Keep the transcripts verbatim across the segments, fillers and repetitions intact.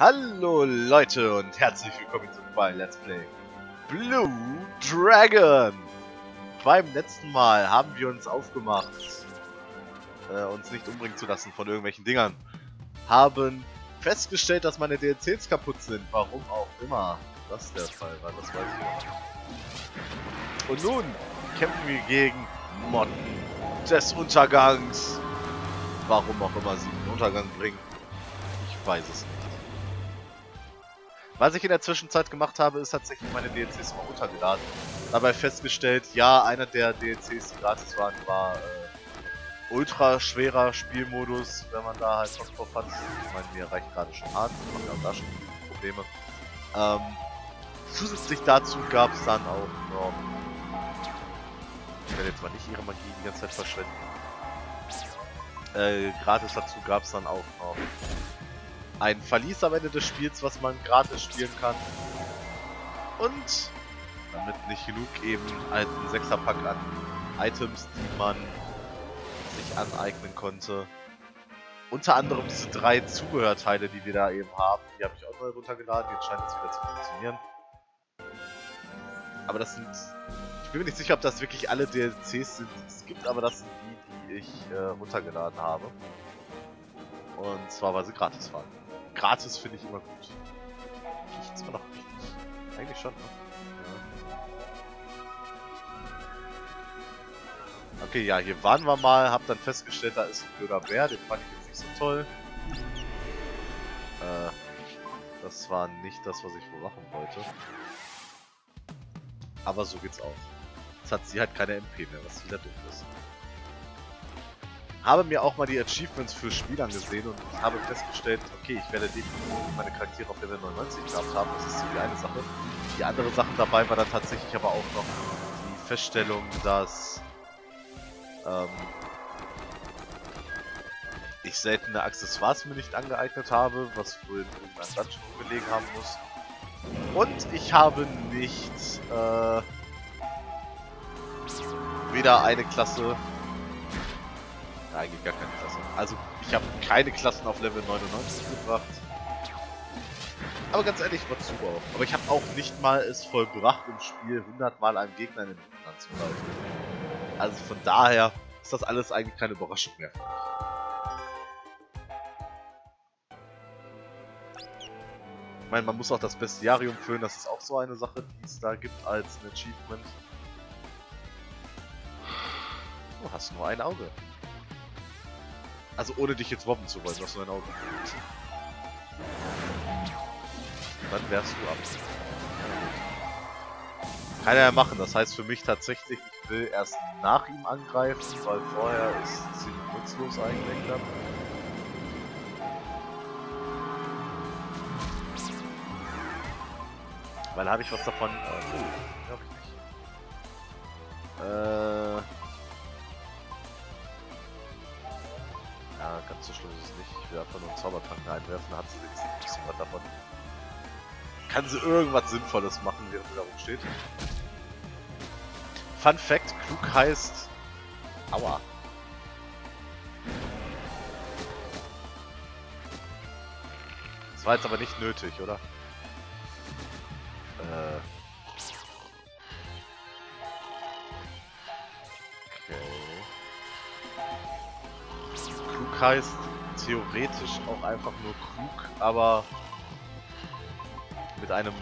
Hallo Leute und herzlich willkommen zum neuen Let's Play Blue Dragon! Beim letzten Mal haben wir uns aufgemacht, äh, uns nicht umbringen zu lassen von irgendwelchen Dingern. Haben festgestellt, dass meine D L Cs kaputt sind, warum auch immer das der Fall war, das weiß ich nicht. Und nun kämpfen wir gegen Motten des Untergangs. Warum auch immer sie den Untergang bringen, ich weiß es nicht. Was ich in der Zwischenzeit gemacht habe, ist tatsächlich meine D L Cs mal runtergeladen. Dabei festgestellt, ja, einer der D L Cs, die gratis waren, war äh, ultra schwerer Spielmodus, wenn man da halt Bock drauf hat. Ich meine, mir reicht gerade schon hart, ich mache da schon Probleme. Ähm, zusätzlich dazu gab es dann auch noch... Ich werde jetzt mal nicht ihre Magie die ganze Zeit verschwenden. Äh, gratis dazu gab es dann auch noch... Ein Verlies am Ende des Spiels, was man gratis spielen kann. Und damit nicht genug eben alten Sechserpack an Items, die man sich aneignen konnte. Unter anderem diese drei Zubehörteile, die wir da eben haben. Die habe ich auch mal runtergeladen, jetzt scheint es wieder zu funktionieren. Aber das sind... Ich bin mir nicht sicher, ob das wirklich alle D L Cs sind, die es gibt, aber das sind die, die ich äh, runtergeladen habe. Und zwar, weil sie gratis waren. Gratis finde ich immer gut. Riecht's immer noch richtig. Eigentlich schon, ne? Ja. Okay, ja, hier waren wir mal. Hab dann festgestellt, da ist ein blöder Bär. Den fand ich jetzt nicht so toll. Äh, das war nicht das, was ich wohl machen wollte. Aber so geht's auch. Jetzt hat sie halt keine M P mehr, was wieder dumm ist. Habe mir auch mal die Achievements für Spieler angesehen und habe festgestellt, okay, ich werde definitiv meine Charaktere auf Level neunundneunzig gehabt haben, das ist die eine Sache. Die andere Sache dabei war dann tatsächlich aber auch noch die Feststellung, dass ähm, ich seltene Accessoires mir nicht angeeignet habe, was wohl in irgendeinem Dungeon gelegen haben muss. Und ich habe nicht äh, weder eine Klasse... Eigentlich gar keine Klasse. Also, ich habe keine Klassen auf Level neunundneunzig gebracht. Aber ganz ehrlich, wozu auch? Aber ich habe auch nicht mal es vollbracht im Spiel, hundert Mal einem Gegner in den Rücken anzugreifen. Also von daher ist das alles eigentlich keine Überraschung mehr. Ich meine, man muss auch das Bestiarium füllen, das ist auch so eine Sache, die es da gibt als ein Achievement. Du hast nur ein Auge. Also ohne dich jetzt robben zu wollen, was du ein Auge hast. Dann wärst du ab. Kann er ja machen, das heißt für mich tatsächlich, ich will erst nach ihm angreifen, weil vorher ist es ziemlich nutzlos eigentlich dann. Weil habe ich was davon. Äh, oh, glaube ich nicht. Äh. Ja, ganz so schlimm ist es nicht. Ich will einfach nur einen Zaubertrank reinwerfen, da hat sie wenigstens ein bisschen was davon. Kann sie irgendwas Sinnvolles machen, während sie da rumsteht? Fun Fact, klug heißt... Aua. Das war jetzt aber nicht nötig, oder? Äh... Heißt theoretisch auch einfach nur klug, aber mit einem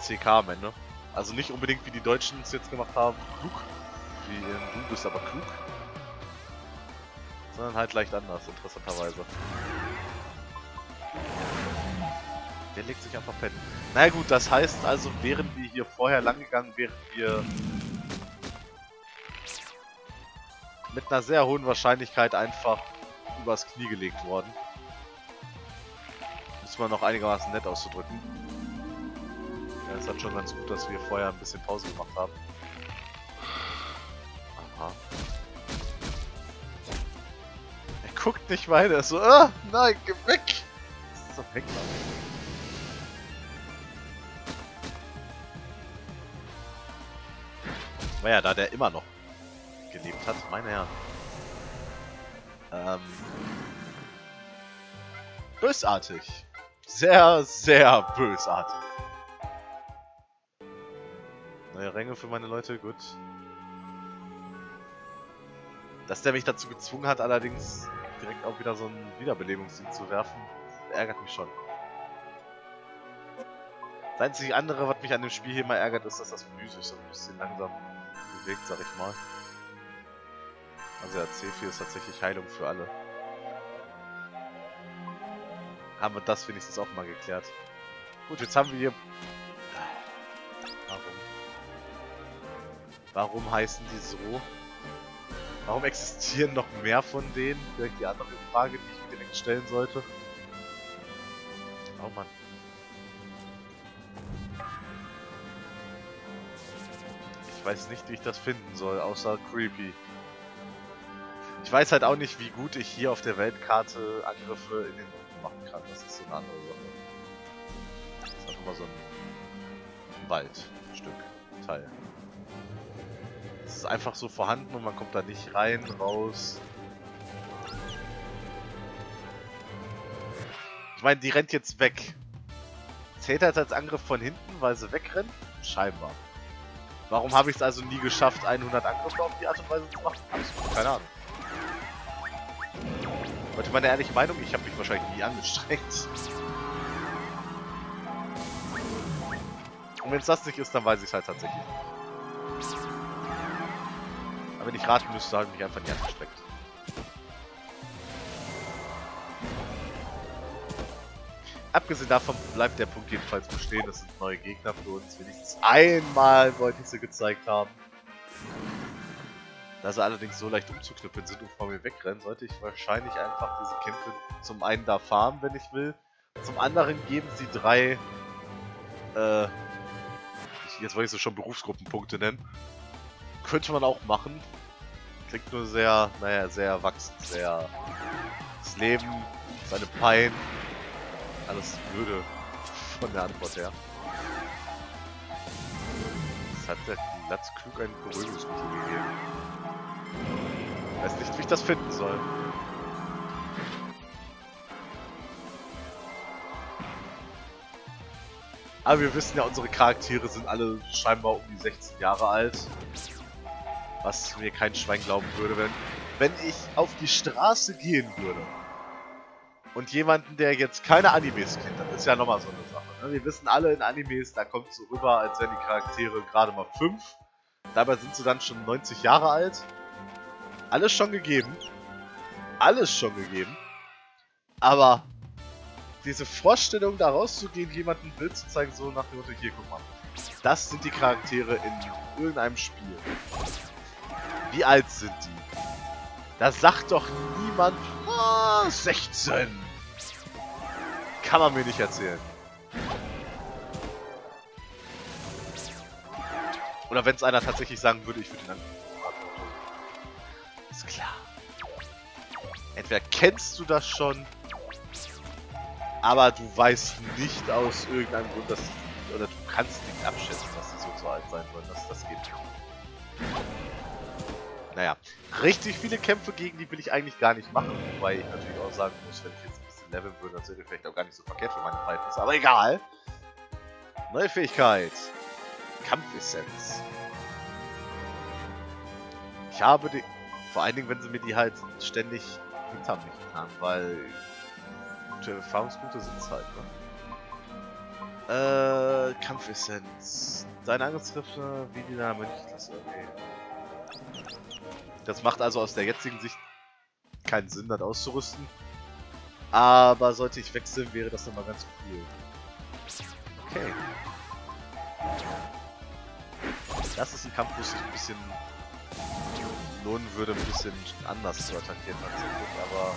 C K am Ende. Also nicht unbedingt wie die Deutschen es jetzt gemacht haben, klug, wie in du bist aber klug, sondern halt leicht anders, interessanterweise. Der legt sich einfach pennen. Na gut, das heißt also, während wir hier vorher lang gegangen, während wir mit einer sehr hohen Wahrscheinlichkeit einfach übers Knie gelegt worden. Muss man noch einigermaßen nett auszudrücken. Ja, es hat schon ganz gut, dass wir vorher ein bisschen Pause gemacht haben. Aha. Er guckt nicht weiter, er ist so, ah, nein, geh weg! Das ist doch Heckler. Naja, da der immer noch gelebt hat, meine Herren. Ähm. Bösartig. Sehr, sehr bösartig. Neue Ränge für meine Leute, gut. Dass der mich dazu gezwungen hat, allerdings direkt auch wieder so ein Wiederbelebungsding zu werfen, ärgert mich schon. Das einzige andere, was mich an dem Spiel hier mal ärgert, ist, dass das physisch so ein bisschen langsam bewegt, sag ich mal. Also ja, C vier ist tatsächlich Heilung für alle. Haben wir das wenigstens auch mal geklärt. Gut, jetzt haben wir hier... Warum? Warum heißen die so? Warum existieren noch mehr von denen? Direkt die andere Frage, die ich mir direkt stellen sollte. Oh Mann. Ich weiß nicht, wie ich das finden soll, außer creepy. Ich weiß halt auch nicht, wie gut ich hier auf der Weltkarte Angriffe in den Boden machen kann. Das ist so eine andere Sache. Das ist einfach mal so ein Waldstück, Teil. Es ist einfach so vorhanden und man kommt da nicht rein, raus. Ich meine, die rennt jetzt weg. Zählt das als Angriff von hinten, weil sie wegrennt? Scheinbar. Warum habe ich es also nie geschafft, hundert Angriffe auf die Art und Weise zu machen? Absolut, keine Ahnung. Leute, meine ehrliche Meinung, ich habe mich wahrscheinlich nie angestrengt. Und wenn es das nicht ist, dann weiß ich es halt tatsächlich. Aber wenn ich raten müsste, habe ich mich einfach nie angestrengt. Abgesehen davon bleibt der Punkt jedenfalls bestehen. Das sind neue Gegner für uns. Wenigstens einmal wollte ich sie gezeigt haben. Da sie allerdings so leicht umzuknüppeln sind und vor mir wegrennen, sollte ich wahrscheinlich einfach diese Kämpfe zum einen da farmen, wenn ich will. Zum anderen geben sie drei, äh, ich, jetzt wollte ich sie schon Berufsgruppenpunkte nennen. Könnte man auch machen. Klingt nur sehr, naja, sehr erwachsen, sehr. Das Leben, seine Pein, alles blöde von der Antwort her. Das hat der Latz klug einen Beruhigungsmittel gegeben. Weiß nicht, wie ich das finden soll. Aber wir wissen ja, unsere Charaktere sind alle scheinbar um die sechzehn Jahre alt. Was mir kein Schwein glauben würde, wenn, wenn ich auf die Straße gehen würde. Und jemanden, der jetzt keine Animes kennt, das ist ja nochmal so eine Sache. Ne? Wir wissen alle in Animes, da kommt so rüber, als wären die Charaktere gerade mal fünf. Dabei sind sie dann schon neunzig Jahre alt. Alles schon gegeben. Alles schon gegeben. Aber diese Vorstellung, da rauszugehen, jemandem ein Bild zu zeigen, so nach dem Motto, hier, guck mal. Das sind die Charaktere in irgendeinem Spiel. Wie alt sind die? Da sagt doch niemand, oh, sechzehn. Kann man mir nicht erzählen. Oder wenn es einer tatsächlich sagen würde, ich würde ihn angucken. Ist klar. Entweder kennst du das schon, aber du weißt nicht aus irgendeinem Grund, dass die, oder du kannst nicht abschätzen, dass die so zu alt sein wollen, dass das geht. Naja, richtig viele Kämpfe gegen die will ich eigentlich gar nicht machen, wobei ich natürlich auch sagen muss, wenn ich jetzt ein bisschen leveln würde, das wäre vielleicht auch gar nicht so verkehrt für meine Verhältnisse, aber egal. Neue Fähigkeit. Kampfessenz. Ich habe den... Vor allen Dingen, wenn sie mir die halt ständig hinter mich haben, weil gute Erfahrungspunkte sind es halt, ne? Äh, Kampfessenz. Deine Angriffsgriffe wie die Name nicht ist, okay. Das macht also aus der jetzigen Sicht keinen Sinn, das auszurüsten. Aber sollte ich wechseln, wäre das nochmal ganz cool. Okay. Das ist ein Kampf, wo ich ein bisschen... lohnen würde, ein bisschen anders zu attackieren tatsächlich, aber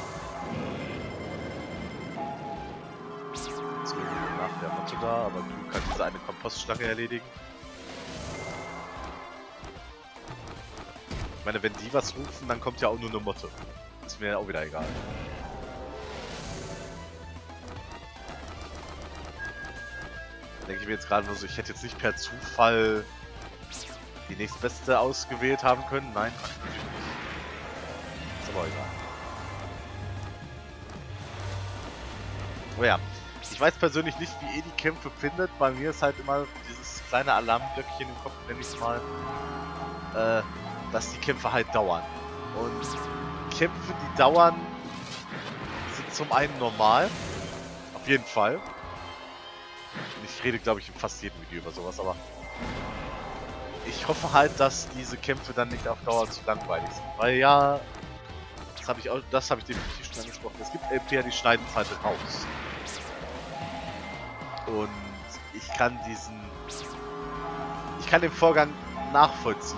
jetzt bin ich nach der Motte da, aber du kannst diese eine Kompostschlange erledigen. Ich meine, wenn die was rufen, dann kommt ja auch nur eine Motte. Ist mir auch wieder egal. Da denke ich mir jetzt gerade nur so, ich hätte jetzt nicht per Zufall die nächstbeste ausgewählt haben können? Nein, natürlich nicht. Ist aber egal. Oh ja, Ich weiß persönlich nicht, wie ihr die Kämpfe findet. Bei mir ist halt immer dieses kleine Alarmglöckchen im Kopf, nenne ich es mal, äh, dass die Kämpfe halt dauern. Und Kämpfe, die dauern, sind zum einen normal. Auf jeden Fall. Und ich rede, glaube ich, in fast jedem Video über sowas, aber ich hoffe halt, dass diese Kämpfe dann nicht auf Dauer zu langweilig sind. Weil ja, das habe ich auch, das habe ich definitiv schon angesprochen. Es gibt L P R, die schneiden es halt raus. Und ich kann diesen, ich kann den Vorgang nachvollziehen.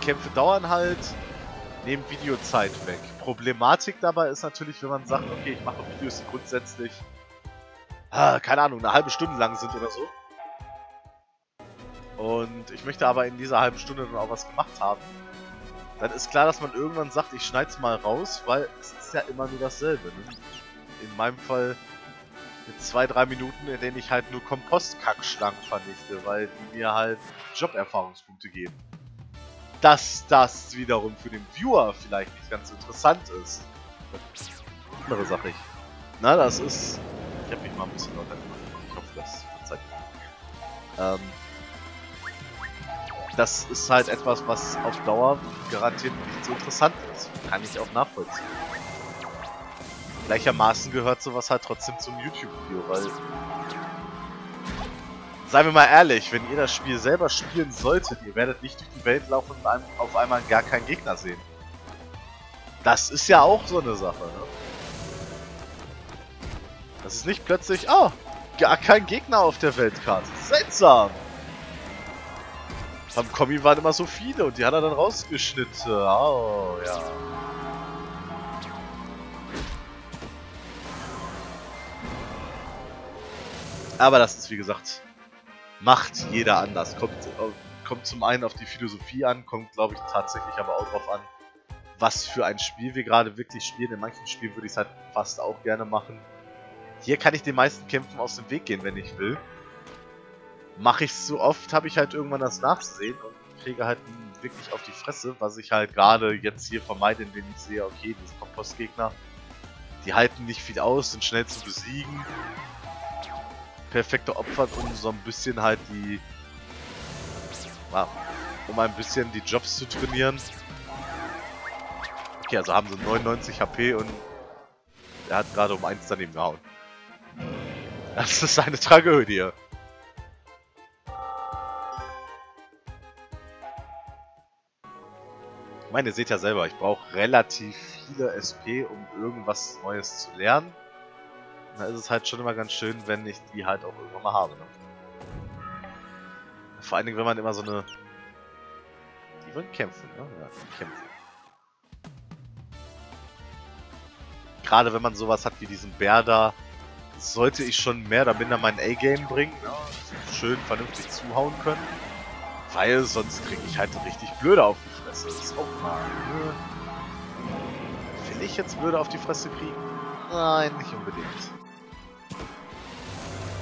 Die Kämpfe dauern halt, nehmen Videozeit weg. Problematik dabei ist natürlich, wenn man sagt, okay, ich mache Videos, die grundsätzlich, ah, keine Ahnung, eine halbe Stunde lang sind oder so. Und ich möchte aber in dieser halben Stunde dann auch was gemacht haben. Dann ist klar, dass man irgendwann sagt, ich schneide es mal raus, weil es ist ja immer nur dasselbe. Ne? In meinem Fall mit zwei, drei Minuten, in denen ich halt nur Kompostkackschlangen vernichte, weil die mir halt Joberfahrungspunkte geben. Dass das wiederum für den Viewer vielleicht nicht ganz interessant ist. Das ist eine andere Sache. Ich. Na, das ist... Ich hab mich mal ein bisschen lauter gemacht. Ich hoffe, das verzeiht mir. Ähm... Das ist halt etwas, was auf Dauer garantiert nicht so interessant ist. Kann ich auch nachvollziehen. Gleichermaßen gehört sowas halt trotzdem zum YouTube-Video, weil... Seien wir mal ehrlich, wenn ihr das Spiel selber spielen solltet, ihr werdet nicht durch die Welt laufen und auf einmal gar keinen Gegner sehen. Das ist ja auch so eine Sache, ne? Das ist nicht plötzlich, oh, gar kein Gegner auf der Weltkarte. Seltsam! Beim Kommi waren immer so viele und die hat er dann rausgeschnitten. Oh, ja. Aber das ist, wie gesagt, macht jeder anders. Kommt, kommt zum einen auf die Philosophie an, kommt, glaube ich, tatsächlich aber auch drauf an, was für ein Spiel wir gerade wirklich spielen. In manchen Spielen würde ich es halt fast auch gerne machen. Hier kann ich den meisten Kämpfen aus dem Weg gehen, wenn ich will. Mache ich es so oft, habe ich halt irgendwann das Nachsehen und kriege halt wirklich auf die Fresse, was ich halt gerade jetzt hier vermeide, indem ich sehe, okay, diese Kompostgegner, die halten nicht viel aus, sind schnell zu besiegen. Perfekte Opfer, um so ein bisschen halt die... Ah, um ein bisschen die Jobs zu trainieren. Okay, also haben sie neunundneunzig H P und er hat gerade um eins daneben gehauen. Das ist eine Tragödie. Ich meine, ihr seht ja selber, ich brauche relativ viele S P, um irgendwas Neues zu lernen. Und da ist es halt schon immer ganz schön, wenn ich die halt auch irgendwann mal habe. Ne? Vor allen Dingen, wenn man immer so eine... Die wollen kämpfen, ne? Ja, kämpfen. Gerade wenn man sowas hat wie diesen Bär da, sollte ich schon mehr oder minder mein A-Game bringen. Ne? Schön vernünftig zuhauen können. Weil sonst kriege ich halt richtig blöde auf die Fresse. Das ist auch mal. Ne? Will ich jetzt blöde auf die Fresse kriegen? Nein, nicht unbedingt.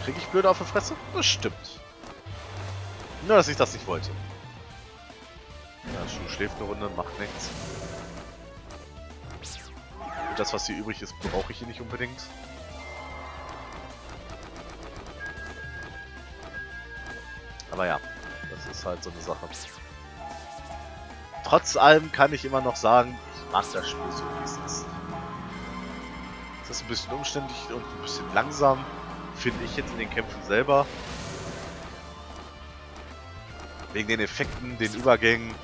Kriege ich blöde auf die Fresse? Bestimmt. Nur, dass ich das nicht wollte. Ja, Schuh schläft eine Runde, macht nichts. Und das, was hier übrig ist, brauche ich hier nicht unbedingt. Aber ja. Das ist halt so eine Sache. Trotz allem kann ich immer noch sagen, ich mag das Spiel so, wie es ist. Es ist ein bisschen umständlich und ein bisschen langsam, finde ich jetzt in den Kämpfen selber. Wegen den Effekten, den Übergängen,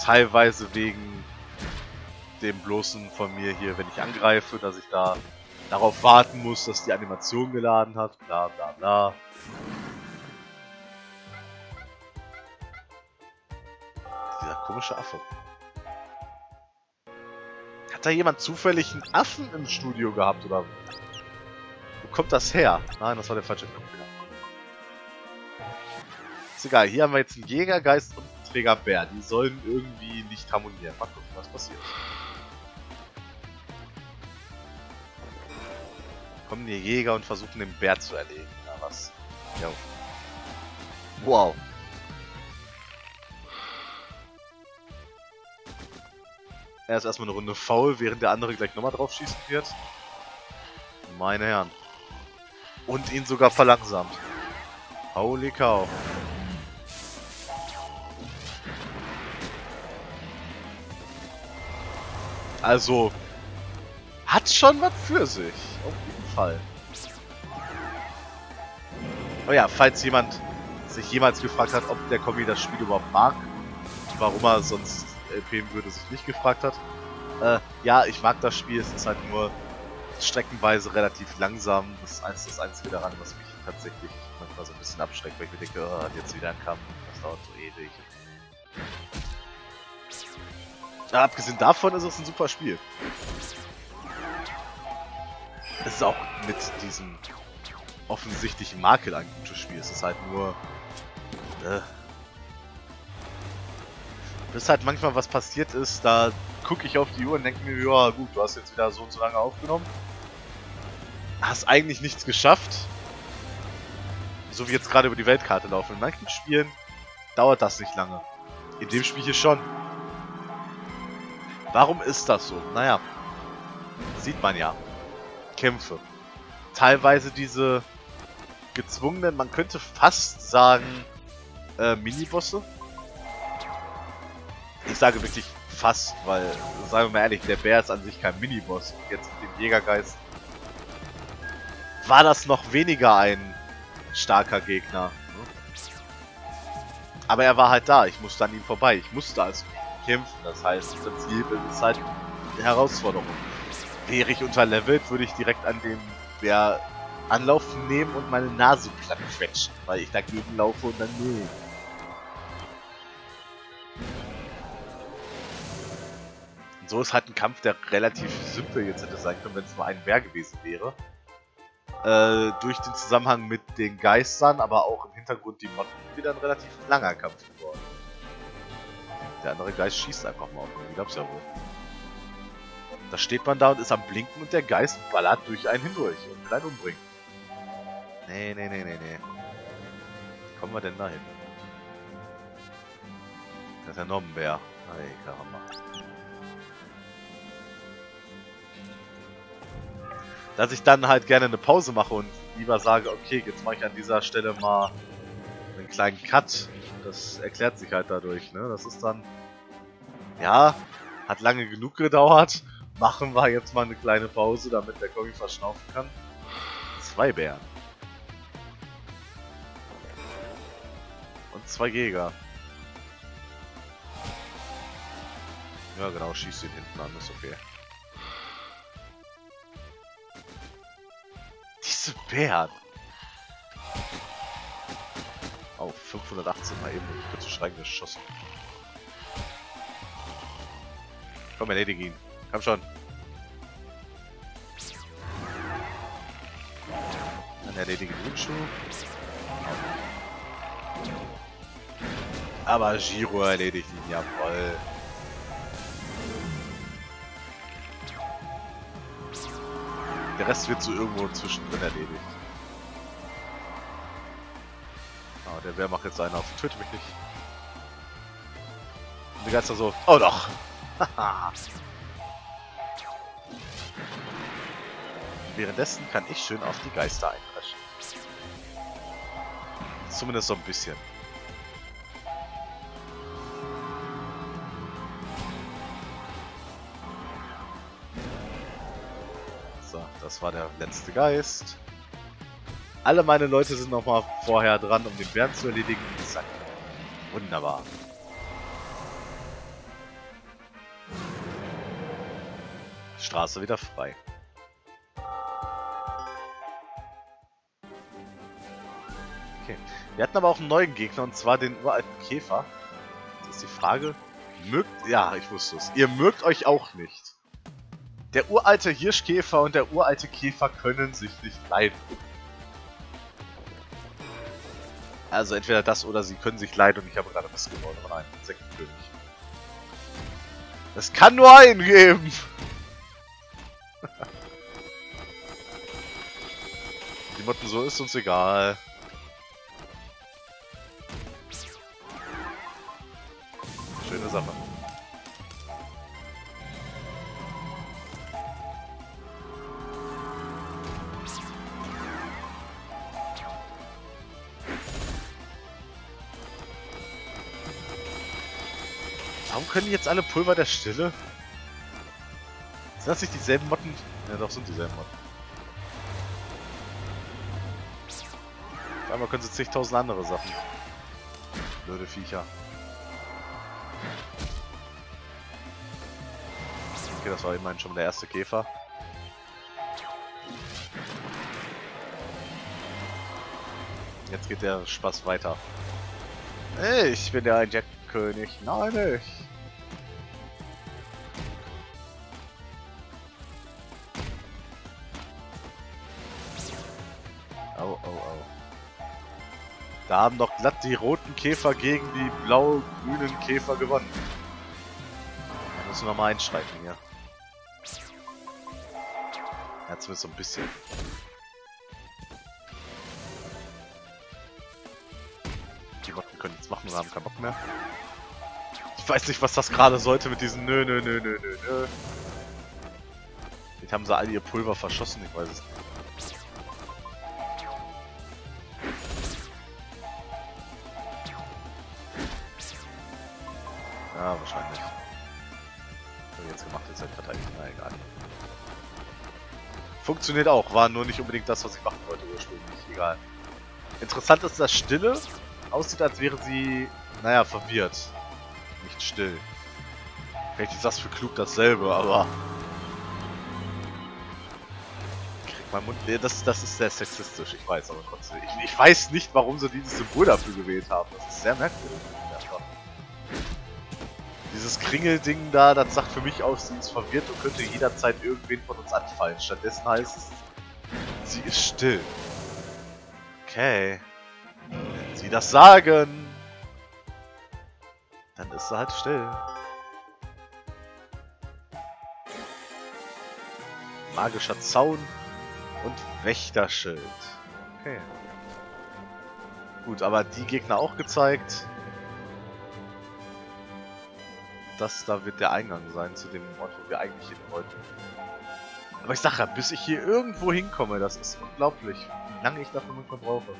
teilweise wegen dem bloßen von mir hier, wenn ich angreife, dass ich da darauf warten muss, dass die Animation geladen hat, bla bla bla. Komischer Affe. Hat da jemand zufällig einen Affen im Studio gehabt, oder? Wo kommt das her? Nein, das war der falsche Knopf. Ist egal, hier haben wir jetzt einen Jägergeist und einen Trägerbär. Die sollen irgendwie nicht harmonieren. Mal gucken, was passiert. Kommen die Jäger und versuchen den Bär zu erlegen. Na was? Jo. Wow. Er ist erstmal eine Runde faul, während der andere gleich nochmal drauf schießen wird. Meine Herren. und ihn sogar verlangsamt. Holy cow. Also, hat schon was für sich. Auf jeden Fall. Oh ja, falls jemand sich jemals gefragt hat, ob der Kombi das Spiel überhaupt mag, warum er sonst L P en würde, sich nicht gefragt hat. Äh, ja, ich mag das Spiel, es ist halt nur streckenweise relativ langsam. Das ist eins das einzige daran, was mich tatsächlich manchmal so ein bisschen abschreckt, weil ich mir denke, oh, hat jetzt wieder ein Kampf, das dauert so ewig. Ja, abgesehen davon ist es ein super Spiel. Es ist auch mit diesem offensichtlichen Makel ein gutes Spiel. Es ist halt nur... Äh, bis halt manchmal was passiert ist, da gucke ich auf die Uhr und denke mir, ja gut, du hast jetzt wieder so und so lange aufgenommen. Hast eigentlich nichts geschafft. So wie jetzt gerade über die Weltkarte laufen. In manchen Spielen dauert das nicht lange. In dem Spiel hier schon. Warum ist das so? Naja, sieht man ja. Kämpfe. Teilweise diese gezwungenen, man könnte fast sagen, äh, Minibosse. Ich sage wirklich fast, weil, sagen wir mal ehrlich, der Bär ist an sich kein Miniboss. Und jetzt mit dem Jägergeist war das noch weniger ein starker Gegner. Aber er war halt da, ich musste an ihm vorbei, ich musste also kämpfen. Das heißt, das Ziel ist halt eine Herausforderung. Wäre ich unterlevelt, würde ich direkt an dem Bär Anlauf nehmen und meine Nase platt quetschen, weil ich dagegen laufe und dann nee. So ist halt ein Kampf, der relativ simpel jetzt hätte sein können, wenn es nur ein Bär gewesen wäre. Äh, durch den Zusammenhang mit den Geistern, aber auch im Hintergrund die Motten, wieder ein relativ langer Kampf geworden. Der andere Geist schießt einfach mal auf mich, glaub's ja wohl. Da steht man da und ist am Blinken und der Geist ballert durch einen hindurch und will einen umbringen. Nee, nee, nee, nee, nee. Wie kommen wir denn da hin? Das ist ja noch ein Bär. Hey, Karamba. Dass ich dann halt gerne eine Pause mache und lieber sage, okay, jetzt mache ich an dieser Stelle mal einen kleinen Cut. Das erklärt sich halt dadurch, ne? Das ist dann, ja, hat lange genug gedauert. Machen wir jetzt mal eine kleine Pause, damit der Kombi verschnaufen kann. Zwei Bären. Und zwei Jäger. Ja genau, schießt ihn hinten an, ist okay. Bären. Auf oh, fünfhundertachtzehn mal eben kurz zu schreien geschossen. Komm, erledige ihn. Komm schon. Dann erledige den Schuh. Aber Giro erledigt ihn, jawoll. Der Rest wird so irgendwo zwischendrin erledigt. Oh, der Bär macht jetzt einen auf. Töte mich nicht. Und die Geister so. Oh doch! Währenddessen kann ich schön auf die Geister einpreschen. Zumindest so ein bisschen. Das war der letzte Geist. Alle meine Leute sind nochmal vorher dran, um den Bären zu erledigen. Zack. Wunderbar. Straße wieder frei. Okay. Wir hatten aber auch einen neuen Gegner, und zwar den uralten Käfer. Das ist die Frage. Mögt... Ja, ich wusste es. Ihr mögt euch auch nicht. Der uralte Hirschkäfer und der uralte Käfer können sich nicht leiden. Also entweder das oder sie können sich leiden und ich habe gerade was geworden. Aber nein, Insektenkönig. Es kann nur einen geben! Die Motten so, ist uns egal. Schöne Sache. Warum können die jetzt alle Pulver der Stille? Sind das nicht dieselben Motten? Ja, doch, sind dieselben Motten. Auf einmal können sie zigtausend andere Sachen. Blöde Viecher. Okay, das war immerhin schon der erste Käfer. Jetzt geht der Spaß weiter. Ich bin der Einjagdkönig. Nein, ich. Au, au, au. Da haben doch glatt die roten Käfer gegen die blau-grünen Käfer gewonnen. Da müssen wir mal einschreiten hier. Ja, zumindest so ein bisschen. Die Motten können jetzt machen, wir haben keinen Bock mehr. Ich weiß nicht, was das gerade sollte mit diesen nö, nö, nö, nö, nö, nö. Jetzt haben sie all ihr Pulver verschossen, ich weiß es nicht. Ja, wahrscheinlich. Was habe ich jetzt gemacht? Jetzt halt verteidigt. Na egal. Funktioniert auch. War nur nicht unbedingt das, was ich machen wollte ursprünglich. Egal. Interessant ist, dass Stille aussieht, als wäre sie, naja, verwirrt. Nicht still. Vielleicht ist das für klug dasselbe, aber... Kriegt mein Mund... Nee, das, das ist sehr sexistisch. Ich weiß aber trotzdem. Ich, ich weiß nicht, warum sie dieses Symbol dafür gewählt haben. Das ist sehr merkwürdig. Dieses Kringelding da, das sagt für mich aus, sie ist verwirrt und könnte jederzeit irgendwen von uns anfallen. Stattdessen heißt es, sie ist still. Okay. Wenn sie das sagen, dann ist sie halt still. Magischer Zaun und Wächterschild. Okay. Gut, aber die Gegner auch gezeigt. Das da wird der Eingang sein zu dem Ort, wo wir eigentlich hin wollten. Aber ich sag ja, bis ich hier irgendwo hinkomme, das ist unglaublich, wie lange ich dafür manchmal brauche.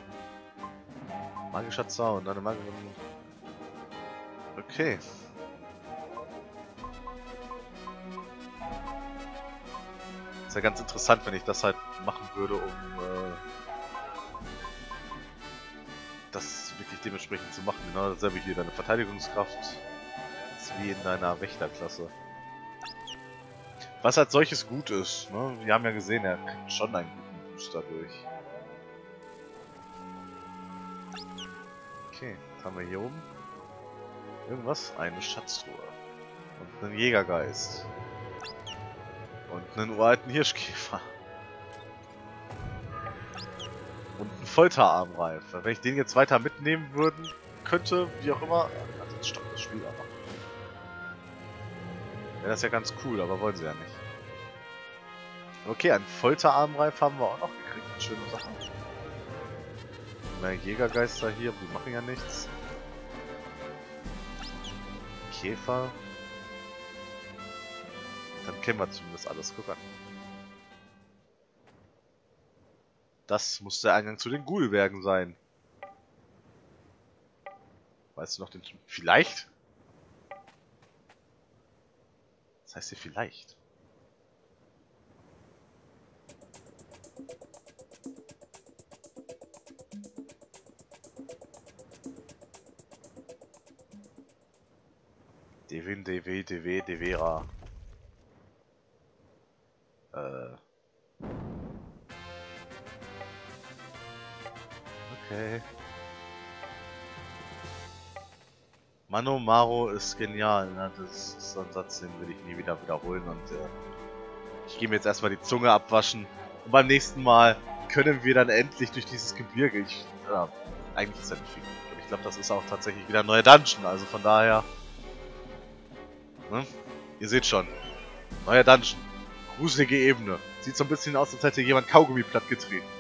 Magischer Zaun, eine magische... Okay. Ist ja ganz interessant, wenn ich das halt machen würde, um... Äh, das wirklich dementsprechend zu machen. Genau dasselbe hier, deine Verteidigungskraft... wie in deiner Wächterklasse. Was als solches gut ist, ne? Wir haben ja gesehen, er kriegt schon einen guten Boost dadurch. Okay, was haben wir hier oben? Irgendwas? Eine Schatztruhe. Und einen Jägergeist. Und einen uralten Hirschkäfer. Und einen Folterarmreif. Wenn ich den jetzt weiter mitnehmen würden könnte, wie auch immer, also jetzt stoppt das Spiel aber. Wäre das ja ganz cool, aber wollen sie ja nicht. Okay, einen Folterarmreif haben wir auch noch gekriegt. Schöne Sachen. Mehr Jägergeister hier, die machen ja nichts. Käfer. Dann kennen wir zumindest alles. Guck an. Das muss der Eingang zu den Gulbergen sein. Weißt du noch den... Vielleicht... Das heißt hier vielleicht. Devin, Dev, Dev, Devera. Äh. Okay. Mano Maro ist genial, ne? Das ist so ein Satz, den will ich nie wieder wiederholen und äh, ich gehe mir jetzt erstmal die Zunge abwaschen und beim nächsten Mal können wir dann endlich durch dieses Gebirge, ich, äh, eigentlich ist ja nicht viel, aber ich glaube das ist auch tatsächlich wieder ein neuer Dungeon, also von daher, ne? Ihr seht schon, neuer Dungeon, gruselige Ebene, sieht so ein bisschen aus, als hätte jemand Kaugummi platt getreten.